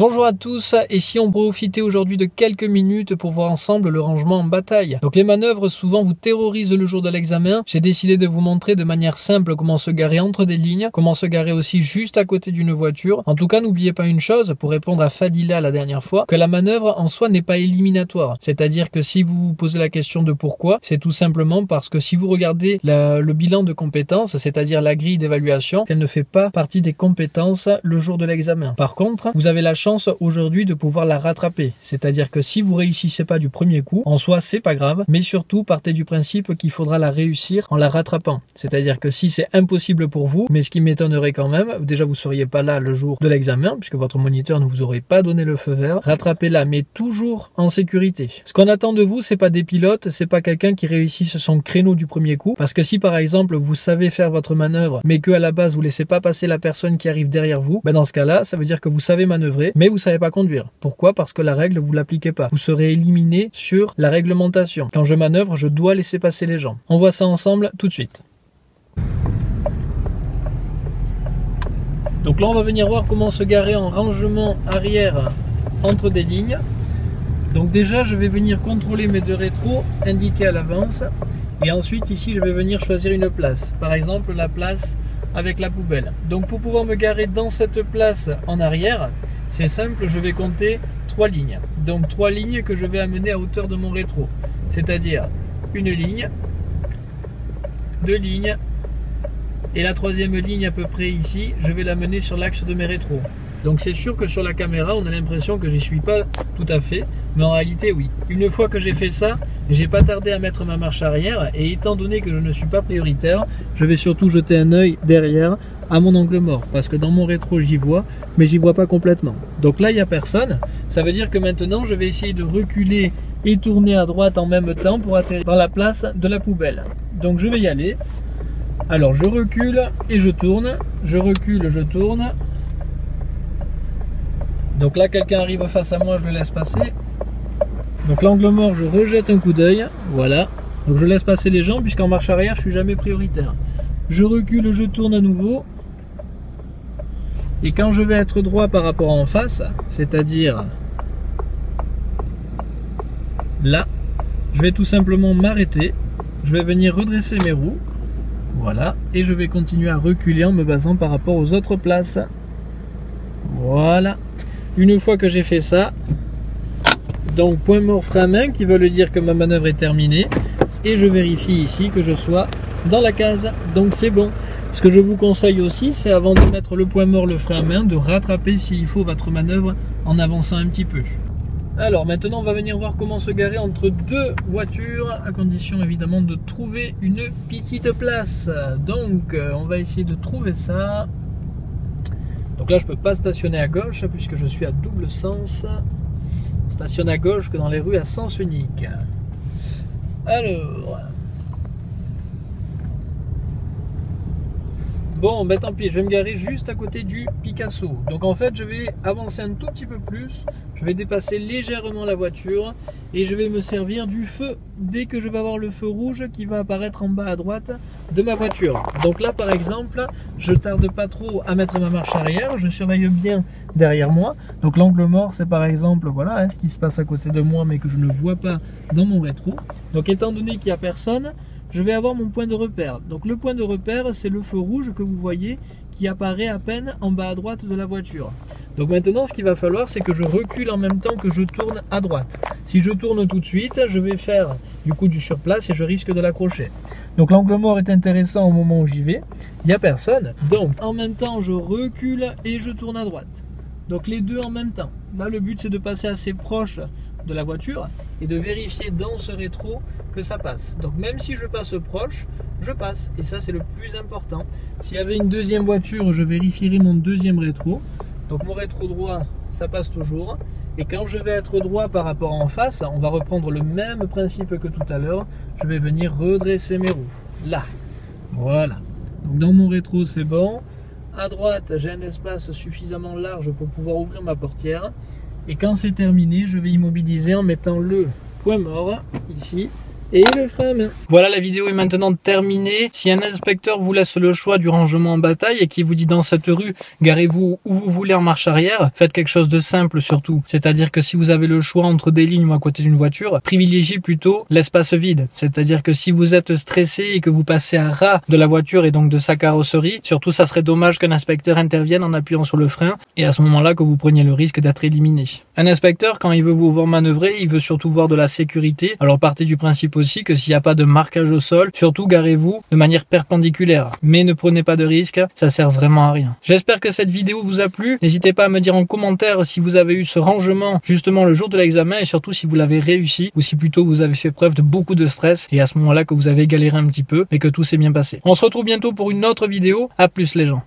Bonjour à tous, et si on profitait aujourd'hui de quelques minutes pour voir ensemble le rangement en bataille. Donc les manœuvres souvent vous terrorisent le jour de l'examen. J'ai décidé de vous montrer de manière simple comment se garer entre des lignes, comment se garer aussi juste à côté d'une voiture. En tout cas, n'oubliez pas une chose, pour répondre à Fadila la dernière fois, que la manœuvre en soi n'est pas éliminatoire. C'est-à-dire que si vous vous posez la question de pourquoi, c'est tout simplement parce que si vous regardez le bilan de compétences, c'est-à-dire la grille d'évaluation, elle ne fait pas partie des compétences le jour de l'examen. Par contre, vous avez la chance aujourd'hui de pouvoir la rattraper, c'est-à-dire que si vous réussissez pas du premier coup, en soi c'est pas grave, mais surtout partez du principe qu'il faudra la réussir en la rattrapant, c'est-à-dire que si c'est impossible pour vous, mais ce qui m'étonnerait quand même, déjà vous seriez pas là le jour de l'examen puisque votre moniteur ne vous aurait pas donné le feu vert, rattrapez-la mais toujours en sécurité. Ce qu'on attend de vous, c'est pas des pilotes, c'est pas quelqu'un qui réussisse son créneau du premier coup, parce que si par exemple vous savez faire votre manœuvre mais que à la base vous laissez pas passer la personne qui arrive derrière vous, ben dans ce cas-là ça veut dire que vous savez manœuvrer mais vous savez pas conduire. Pourquoi? Parce que la règle, vous l'appliquez pas. Vous serez éliminé sur la réglementation. Quand je manœuvre, je dois laisser passer les gens. On voit ça ensemble tout de suite. Donc là, on va venir voir comment se garer en rangement arrière entre des lignes. Donc déjà, je vais venir contrôler mes deux rétros, indiquer à l'avance. Et ensuite, ici, je vais venir choisir une place. Par exemple, la place avec la poubelle. Donc pour pouvoir me garer dans cette place en arrière, c'est simple, je vais compter 3 lignes. Donc 3 lignes que je vais amener à hauteur de mon rétro. C'est-à-dire une ligne, 2 lignes, et la troisième ligne à peu près ici, je vais l'amener sur l'axe de mes rétros. Donc c'est sûr que sur la caméra, on a l'impression que j'y suis pas tout à fait, mais en réalité oui. Une fois que j'ai fait ça, j'ai pas tardé à mettre ma marche arrière, et étant donné que je ne suis pas prioritaire, je vais surtout jeter un œil derrière à mon angle mort, parce que dans mon rétro j'y vois, mais j'y vois pas complètement. Donc là il n'y a personne, ça veut dire que maintenant je vais essayer de reculer et tourner à droite en même temps pour atterrir dans la place de la poubelle. Donc je vais y aller, alors je recule et je tourne, je recule, je tourne. Donc là quelqu'un arrive face à moi, je le laisse passer. Donc l'angle mort, je rejette un coup d'œil, voilà. Donc je laisse passer les gens puisqu'en marche arrière je suis jamais prioritaire. Je recule, je tourne à nouveau. Et quand je vais être droit par rapport à en face, c'est-à-dire là, je vais tout simplement m'arrêter. Je vais venir redresser mes roues. Voilà. Et je vais continuer à reculer en me basant par rapport aux autres places. Voilà. Une fois que j'ai fait ça, donc point mort frein à main qui veut dire que ma manœuvre est terminée. Et je vérifie ici que je sois dans la case, donc c'est bon. Ce que je vous conseille aussi, c'est avant de mettre le point mort, le frein à main, de rattraper s'il faut votre manœuvre en avançant un petit peu. Alors maintenant on va venir voir comment se garer entre deux voitures, à condition évidemment de trouver une petite place. Donc on va essayer de trouver ça. Donc là je peux pas stationner à gauche puisque je suis à double sens. Stationne à gauche que dans les rues à sens unique. Alors... bon, ben tant pis, je vais me garer juste à côté du Picasso. Donc en fait, je vais avancer un tout petit peu plus. Je vais dépasser légèrement la voiture. Et je vais me servir du feu dès que je vais avoir le feu rouge qui va apparaître en bas à droite de ma voiture. Donc là, par exemple, je tarde pas trop à mettre ma marche arrière. Je surveille bien derrière moi. Donc l'angle mort, c'est par exemple voilà, ce qui se passe à côté de moi mais que je ne vois pas dans mon rétro. Donc étant donné qu'il n'y a personne... je vais avoir mon point de repère. Donc le point de repère, c'est le feu rouge que vous voyez qui apparaît à peine en bas à droite de la voiture. Donc maintenant, ce qu'il va falloir, c'est que je recule en même temps que je tourne à droite. Si je tourne tout de suite, je vais faire du coup du surplace et je risque de l'accrocher. Donc l'angle mort est intéressant au moment où j'y vais. Il n'y a personne. Donc en même temps, je recule et je tourne à droite. Donc les deux en même temps. Là, le but, c'est de passer assez proche de la voiture et de vérifier dans ce rétro que ça passe. Donc même si je passe proche, je passe, et ça c'est le plus important. S'il y avait une deuxième voiture, je vérifierai mon deuxième rétro. Donc mon rétro droit, ça passe toujours, et quand je vais être droit par rapport à en face, on va reprendre le même principe que tout à l'heure. Je vais venir redresser mes roues là, voilà. Donc dans mon rétro c'est bon. À droite, j'ai un espace suffisamment large pour pouvoir ouvrir ma portière. Et quand c'est terminé, je vais immobiliser en mettant le point mort ici et le frein à main. Voilà, la vidéo est maintenant terminée. Si un inspecteur vous laisse le choix du rangement en bataille et qui vous dit dans cette rue, garez-vous où vous voulez en marche arrière, faites quelque chose de simple surtout. C'est-à-dire que si vous avez le choix entre des lignes ou à côté d'une voiture, privilégiez plutôt l'espace vide. C'est-à-dire que si vous êtes stressé et que vous passez à ras de la voiture et donc de sa carrosserie, surtout ça serait dommage qu'un inspecteur intervienne en appuyant sur le frein et à ce moment-là que vous preniez le risque d'être éliminé. Un inspecteur, quand il veut vous voir manœuvrer, il veut surtout voir de la sécurité. Alors partez du principe aussi que s'il n'y a pas de marquage au sol, surtout garez-vous de manière perpendiculaire. Mais ne prenez pas de risque, ça sert vraiment à rien. J'espère que cette vidéo vous a plu. N'hésitez pas à me dire en commentaire si vous avez eu ce rangement justement le jour de l'examen et surtout si vous l'avez réussi ou si plutôt vous avez fait preuve de beaucoup de stress et à ce moment-là que vous avez galéré un petit peu mais que tout s'est bien passé. On se retrouve bientôt pour une autre vidéo. À plus les gens.